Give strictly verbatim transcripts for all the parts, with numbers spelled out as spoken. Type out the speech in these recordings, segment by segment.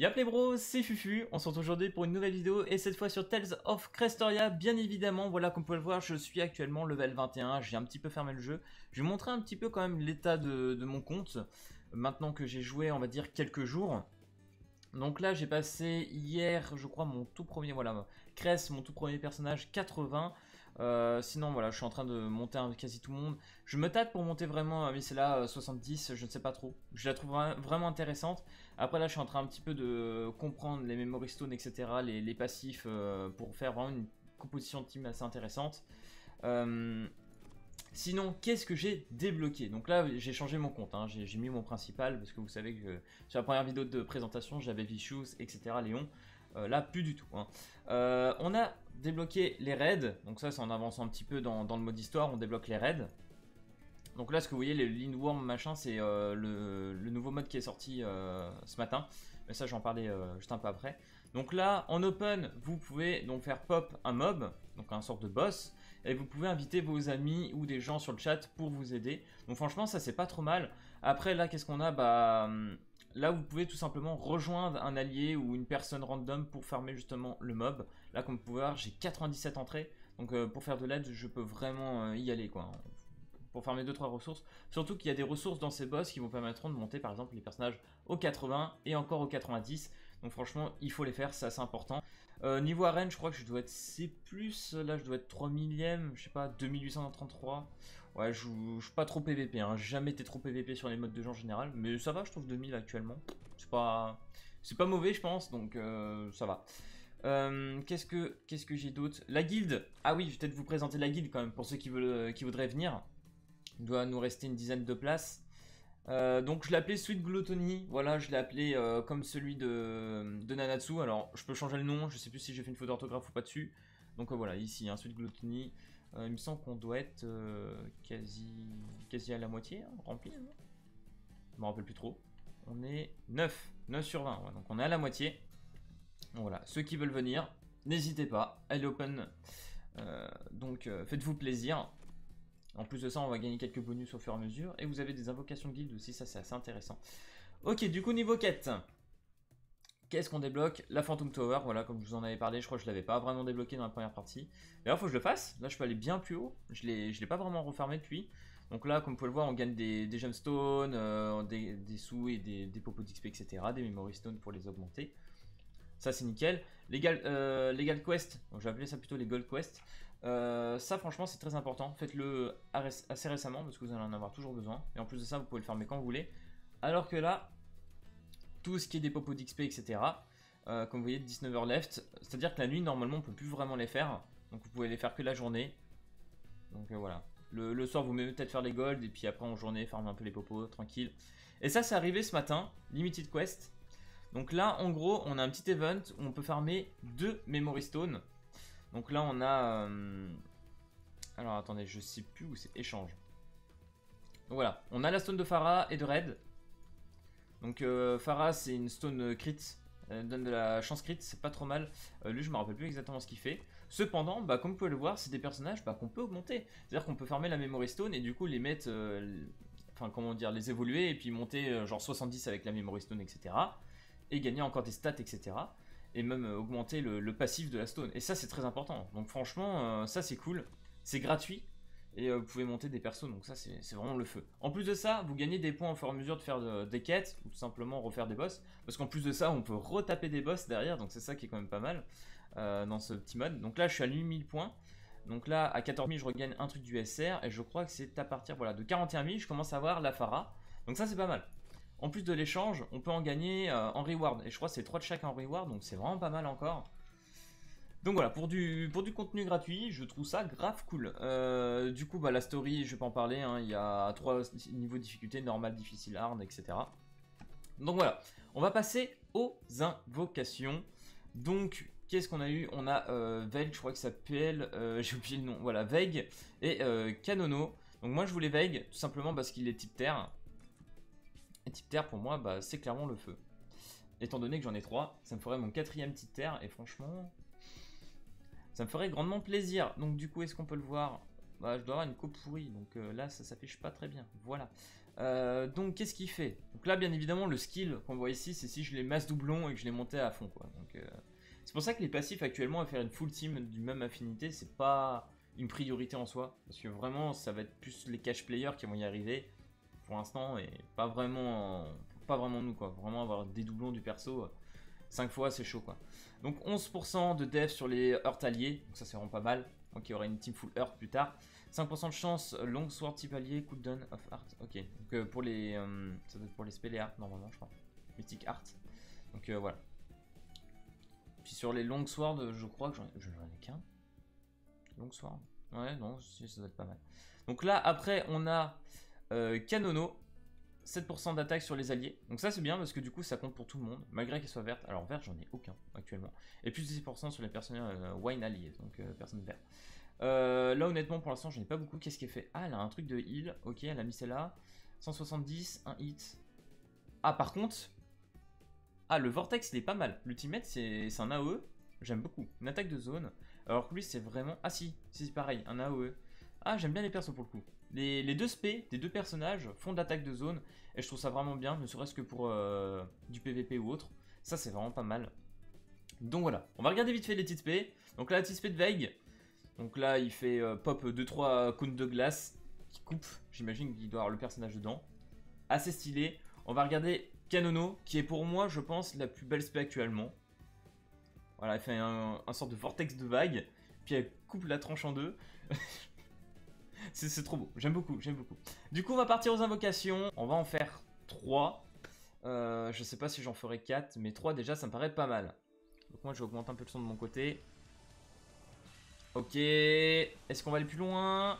Yap les bros, c'est Fufu, on se retrouve aujourd'hui pour une nouvelle vidéo et cette fois sur Tales of Crestoria, bien évidemment. Voilà, comme vous pouvez le voir, je suis actuellement level vingt et un, j'ai un petit peu fermé le jeu. Je vais vous montrer un petit peu quand même l'état de, de mon compte, maintenant que j'ai joué, on va dire, quelques jours. Donc là, j'ai passé hier, je crois, mon tout premier, voilà, Crest, mon tout premier personnage, quatre-vingts. Euh, sinon, voilà, je suis en train de monter un, quasi tout le monde. Je me tâte pour monter vraiment, mais c'est là, soixante-dix, je ne sais pas trop. Je la trouve vraiment intéressante. Après, là, je suis en train un petit peu de comprendre les memory stones, et cetera, les, les passifs, euh, pour faire vraiment une composition de team assez intéressante. Euh, sinon, qu'est-ce que j'ai débloqué? Donc là, j'ai changé mon compte, hein. J'ai mis mon principal, parce que vous savez que sur la première vidéo de présentation, j'avais Vichus, et cetera, Léon. Euh, là, plus du tout, hein. euh, On a débloqué les raids. Donc ça, c'est en avançant un petit peu dans, dans le mode histoire. On débloque les raids. Donc là, ce que vous voyez, les Lindworm machin, c'est euh, le, le nouveau mode qui est sorti euh, ce matin. Mais ça, j'en parlais euh, juste un peu après. Donc là, en open, vous pouvez donc faire pop un mob, donc un sorte de boss, et vous pouvez inviter vos amis ou des gens sur le chat pour vous aider. Donc franchement, ça, c'est pas trop mal. Après, là, qu'est-ce qu'on a? Bah... Là, vous pouvez tout simplement rejoindre un allié ou une personne random pour farmer justement le mob. Là, comme vous pouvez voir, j'ai quatre-vingt-dix-sept entrées. Donc, euh, pour faire de l'aide, je peux vraiment euh, y aller, quoi. Pour farmer deux trois ressources. Surtout qu'il y a des ressources dans ces boss qui vous permettront de monter, par exemple, les personnages au quatre-vingts et encore au quatre-vingt-dix. Donc, franchement, il faut les faire, c'est assez important. Euh, niveau arène, je crois que je dois être C plus. Là, je dois être trois millième, je sais pas, deux mille huit cent trente-trois. Ouais, je ne suis pas trop P V P, hein. Jamais été trop P V P sur les modes de jeu en général. Mais ça va, je trouve deux mille actuellement. C'est pas, c'est pas mauvais, je pense, donc euh, ça va. Euh, qu'est-ce que, qu'est-ce que j'ai d'autre? La guilde. Ah oui, je vais peut-être vous présenter la guilde quand même, pour ceux qui, veulent, qui voudraient venir. Il doit nous rester une dizaine de places. Euh, donc je l'ai appelé Sweet Gluttony, voilà, je l'ai appelé euh, comme celui de, de Nanatsu. Alors je peux changer le nom, je sais plus si j'ai fait une faute d'orthographe ou pas dessus. Donc euh, voilà, ici, hein, Sweet Gluttony. Euh, il me semble qu'on doit être euh, quasi, quasi à la moitié, hein, rempli. Hein, je me rappelle plus trop. On est neuf, neuf sur vingt, ouais, donc on est à la moitié. Donc, voilà, ceux qui veulent venir, n'hésitez pas, elle est open. Euh, donc euh, faites-vous plaisir. En plus de ça, on va gagner quelques bonus au fur et à mesure. Et vous avez des invocations de guildes aussi, ça c'est assez intéressant. Ok, du coup, niveau quête. Qu'est-ce qu'on débloque? La Phantom Tower, voilà, comme je vous en avais parlé, je crois que je ne l'avais pas vraiment débloqué dans la première partie. D'ailleurs, il faut que je le fasse. Là, je peux aller bien plus haut. Je ne l'ai pas vraiment refermé depuis. Donc là, comme vous pouvez le voir, on gagne des, des gemstones, euh, des, des sous et des, des popos d'X P, et cetera. Des memory stones pour les augmenter. Ça, c'est nickel. Les, euh, les Gold Quest, donc je vais appeler ça plutôt les Gold Quest. Euh, ça franchement c'est très important, faites-le assez récemment parce que vous allez en avoir toujours besoin. Et en plus de ça vous pouvez le farmer quand vous voulez. Alors que là, tout ce qui est des popos d'X P etc, euh, comme vous voyez dix-neuf heures left, c'est à dire que la nuit normalement on peut plus vraiment les faire. Donc vous pouvez les faire que la journée. Donc euh, voilà, le, le soir vous pouvez peut-être faire les gold et puis après en journée farmer un peu les popos tranquille. Et ça c'est arrivé ce matin, Limited Quest. Donc là en gros on a un petit event où on peut farmer deux memory stones. Donc là on a, euh... alors attendez, je sais plus où c'est, échange. Donc voilà, on a la stone de Pharah et de Red. Donc euh, Pharah c'est une stone crit, elle donne de la chance crit, c'est pas trop mal. Euh, lui je me rappelle plus exactement ce qu'il fait. Cependant, bah, comme vous pouvez le voir, c'est des personnages bah, qu'on peut augmenter. C'est-à-dire qu'on peut farmer la memory stone et du coup les mettre, euh, enfin comment dire, les évoluer et puis monter euh, genre soixante-dix avec la memory stone et cetera. Et gagner encore des stats et cetera. Et même euh, augmenter le, le passif de la stone. Et ça, c'est très important. Donc franchement, euh, ça, c'est cool. C'est gratuit. Et euh, vous pouvez monter des persos. Donc ça, c'est vraiment le feu. En plus de ça, vous gagnez des points au fur et à mesure de faire de, des quêtes. Ou tout simplement refaire des boss. Parce qu'en plus de ça, on peut retaper des boss derrière. Donc c'est ça qui est quand même pas mal euh, dans ce petit mode. Donc là, je suis à huit mille points. Donc là, à quatorze mille, je regagne un truc du S R. Et je crois que c'est à partir voilà, de quarante et un mille, je commence à avoir la Pharah. Donc ça, c'est pas mal. En plus de l'échange, on peut en gagner euh, en reward. Et je crois que c'est trois de chaque en reward, donc c'est vraiment pas mal encore. Donc voilà, pour du, pour du contenu gratuit, je trouve ça grave cool. Euh, du coup, bah, la story, je vais pas en parler, hein, il y a trois niveaux de difficulté, normal, difficile, hard, et cetera. Donc voilà, on va passer aux invocations. Donc, qu'est-ce qu'on a eu? On a euh, Veig, je crois que ça s'appelle, euh, j'ai oublié le nom, voilà, Veig et euh, Kanonno. Donc moi, je voulais Veig, tout simplement parce qu'il est type terre. Et type terre pour moi bah, c'est clairement le feu. Étant donné que j'en ai trois, ça me ferait mon quatrième type terre et franchement ça me ferait grandement plaisir. Donc du coup est-ce qu'on peut le voir? Bah je dois avoir une coupe pourrie donc euh, là ça s'affiche pas très bien. Voilà. Euh, donc qu'est-ce qu'il fait? Donc là bien évidemment le skill qu'on voit ici c'est si je les masse doublon et que je les montais à fond quoi. Donc euh, c'est pour ça que les passifs actuellement à faire une full team d'une même affinité c'est pas une priorité en soi. Parce que vraiment ça va être plus les cash players qui vont y arriver pour l'instant et pas vraiment, pas vraiment nous quoi. Vraiment avoir des doublons du perso cinq fois c'est chaud quoi. Donc onze pour cent de def sur les heurts alliés, donc ça c'est vraiment pas mal. Donc il y aura une team full heurt plus tard. cinq pour cent de chance, longsword type allié, cooldown of art. Ok, donc euh, pour les. Euh, ça doit être pour les spells et art normalement, je crois. Mythic art. Donc euh, voilà. Puis sur les longsword, je crois que j'en ai qu'un. Longsword. Ouais, non, ça doit être pas mal. Donc là, après, on a euh, Kanonno. sept pour cent d'attaque sur les alliés. Donc ça c'est bien parce que du coup ça compte pour tout le monde, malgré qu'elle soit verte. Alors verte j'en ai aucun actuellement. Et plus dix pour cent sur les personnes euh, wine alliés, donc euh, personnes vertes. Euh, là honnêtement pour l'instant j'en ai pas beaucoup. Qu'est-ce qu'elle fait? Ah elle a un truc de heal, ok elle a mis celle-là. cent soixante-dix, un hit. Ah par contre, ah le vortex il est pas mal. L'ultimate c'est un A O E, j'aime beaucoup. Une attaque de zone, alors que lui c'est vraiment... Ah si, c'est pareil, un A O E. Ah j'aime bien les persos pour le coup. Les, les deux spés des deux personnages font de l'attaque de zone et je trouve ça vraiment bien, ne serait-ce que pour euh, du P V P ou autre. Ça c'est vraiment pas mal. Donc voilà, on va regarder vite fait les petites spés. Donc là la petite spé de Vague. Donc là il fait euh, pop deux trois cônes de glace qui coupe. J'imagine qu'il doit avoir le personnage dedans. Assez stylé. On va regarder Kanonno qui est pour moi je pense la plus belle spé actuellement. Voilà elle fait un, un sort de vortex de vague. Puis elle coupe la tranche en deux. C'est trop beau, j'aime beaucoup, j'aime beaucoup. Du coup on va partir aux invocations, on va en faire trois. Euh, je sais pas si j'en ferai quatre, mais trois déjà ça me paraît pas mal. Donc moi je vais augmenter un peu le son de mon côté. Ok, est-ce qu'on va aller plus loin?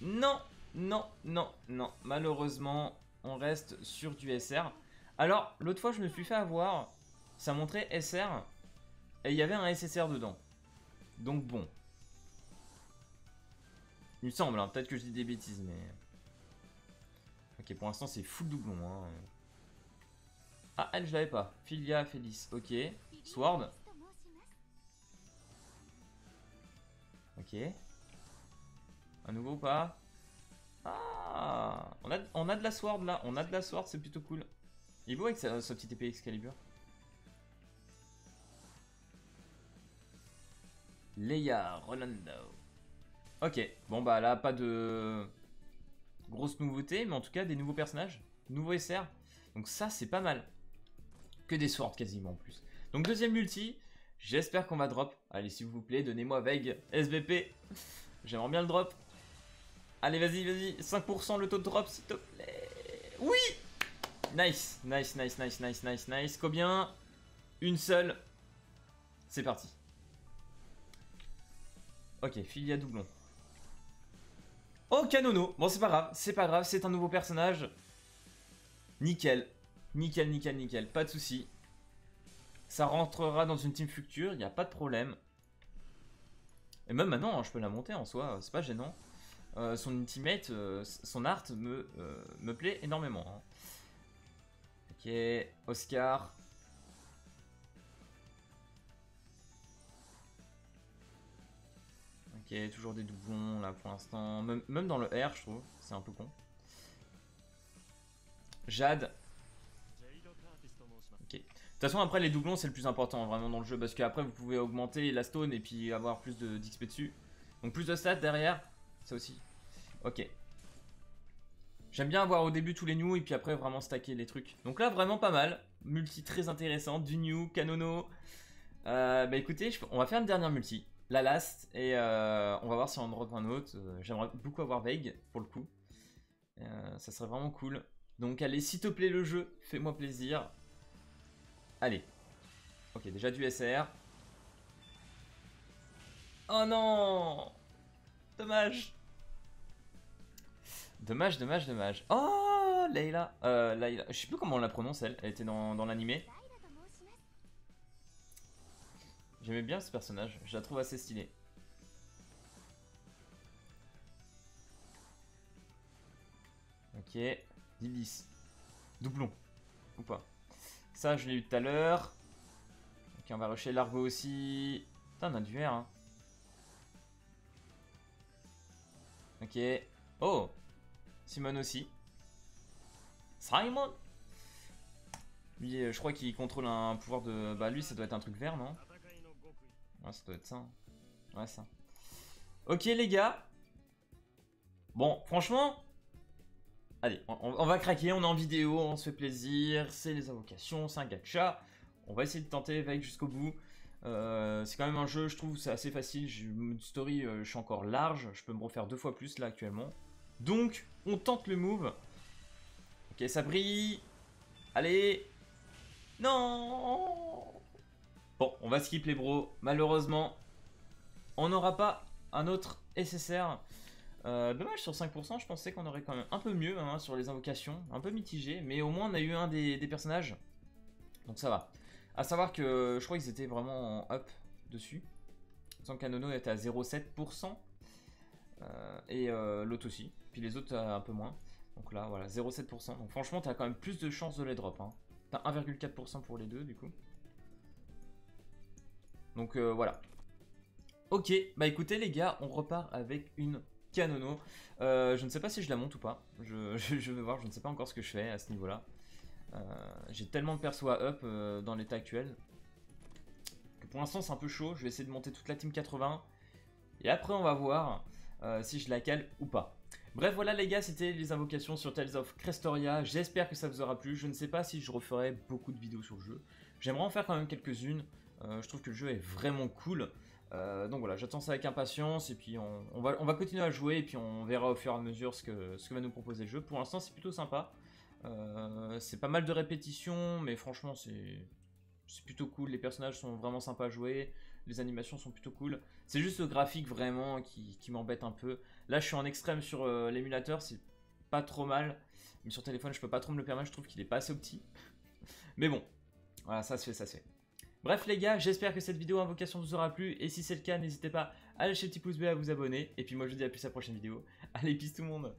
Non, non, non, non. Malheureusement on reste sur du S R. Alors l'autre fois je me suis fait avoir, ça montrait S R et il y avait un S S R dedans. Donc bon. Il me semble, hein. Peut-être que je dis des bêtises, mais... Ok, pour l'instant, c'est full doublon. Hein. Ah, elle, je l'avais pas. Filia, Félice, ok. Sword. Ok. Un nouveau ou pas? Ah on a, on a de la sword, là. On a de la sword, c'est plutôt cool. Il est beau avec sa, sa petite épée Excalibur. Leia, Rolando. Ok, bon bah là pas de grosse nouveauté, mais en tout cas des nouveaux personnages, nouveaux S R, donc ça c'est pas mal. Que des swords quasiment en plus. Donc deuxième multi, j'espère qu'on va drop. Allez s'il vous plaît, donnez-moi Vague, S V P, j'aimerais bien le drop. Allez vas-y, vas-y, cinq pour cent le taux de drop s'il te plaît. Oui. Nice, nice, nice, nice, nice, nice, nice, combien? Une seule. C'est parti. Ok, Filia doublon. Oh Kanonno, bon c'est pas grave, c'est pas grave, c'est un nouveau personnage. Nickel, nickel, nickel, nickel, pas de souci. Ça rentrera dans une team future, il n'y a pas de problème. Et même maintenant, je peux la monter en soi, c'est pas gênant. Euh, son ultimate, euh, son art me, euh, me plaît énormément. Ok, Oscar. Ok, toujours des doublons là pour l'instant. Même, même dans le R, je trouve. C'est un peu con. Jade. Ok. De toute façon, après, les doublons, c'est le plus important vraiment dans le jeu. Parce qu'après, vous pouvez augmenter la stone et puis avoir plus d'X P de, dessus. Donc, plus de stats derrière. Ça aussi. Ok. J'aime bien avoir au début tous les new et puis après, vraiment stacker les trucs. Donc là, vraiment pas mal. Multi très intéressante. Du new, Kanonno. Euh, bah écoutez, je... on va faire une dernière multi. La last, et euh, on va voir si on drop un autre. Euh, J'aimerais beaucoup avoir Vague, pour le coup. Euh, ça serait vraiment cool. Donc allez, s'il te plaît le jeu, fais-moi plaisir. Allez. Ok, déjà du S R. Oh non! Dommage! Dommage, dommage, dommage. Oh, Layla. Euh, Layla. Je sais plus comment on la prononce, elle. Elle était dans, dans l'animé. J'aimais bien ce personnage, je la trouve assez stylée. Ok, dix bis. Doublon, ou pas. Ça, je l'ai eu tout à l'heure. Ok, on va rusher Largo aussi. Putain, on a du R, hein. Ok. Oh Simon aussi. Simon. Lui, euh, je crois qu'il contrôle un pouvoir de... Bah lui, ça doit être un truc vert, non? Ouais, ça doit être ça. Hein. Ouais, ça. Ok, les gars. Bon, franchement... Allez, on, on va craquer, on est en vidéo, on se fait plaisir. C'est les invocations, c'est un gacha. On va essayer de tenter Veic jusqu'au bout. Euh, c'est quand même un jeu, je trouve, c'est assez facile. J'ai une story, euh, je suis encore large. Je peux me refaire deux fois plus, là, actuellement. Donc, on tente le move. Ok, ça brille. Allez. Non. Bon, on va skip les bros. Malheureusement, on n'aura pas un autre S S R. Euh, dommage, sur cinq pour cent, je pensais qu'on aurait quand même un peu mieux hein, sur les invocations. Un peu mitigé, mais au moins, on a eu un des, des personnages. Donc, ça va. A savoir que je crois qu'ils étaient vraiment en up dessus. Il me semble que Kanonno était à zéro virgule sept pour cent. Euh, et euh, l'autre aussi. Puis les autres un peu moins. Donc là, voilà, zéro virgule sept pour cent. Donc franchement, t'as quand même plus de chances de les drop. Hein. T'as un virgule quatre pour cent pour les deux, du coup. Donc euh, voilà. Ok, bah écoutez les gars, on repart avec une Kanonno. Euh, je ne sais pas si je la monte ou pas. Je, je, je vais voir, je ne sais pas encore ce que je fais à ce niveau-là. Euh, J'ai tellement de perso à up euh, dans l'état actuel que pour l'instant c'est un peu chaud. Je vais essayer de monter toute la team quatre-vingts et après on va voir euh, si je la cale ou pas. Bref, voilà les gars, c'était les invocations sur Tales of Crestoria. J'espère que ça vous aura plu. Je ne sais pas si je referai beaucoup de vidéos sur le jeu. J'aimerais en faire quand même quelques-unes. euh, Je trouve que le jeu est vraiment cool. euh, Donc voilà, j'attends ça avec impatience. Et puis on, on, va, on va continuer à jouer. Et puis on verra au fur et à mesure ce que, ce que va nous proposer le jeu. Pour l'instant c'est plutôt sympa. Euh, c'est pas mal de répétitions, mais franchement, c'est plutôt cool. Les personnages sont vraiment sympas à jouer, les animations sont plutôt cool. C'est juste le graphique vraiment qui, qui m'embête un peu. Là, je suis en extrême sur euh, l'émulateur, c'est pas trop mal. Mais sur téléphone, je peux pas trop me le permettre, je trouve qu'il est pas assez petit. Mais bon, voilà, ça se fait, ça se fait. Bref les gars, j'espère que cette vidéo invocation vous aura plu. Et si c'est le cas, n'hésitez pas à lâcher le petit pouce bleu, à vous abonner. Et puis moi, je vous dis à plus à la prochaine vidéo. Allez, peace tout le monde!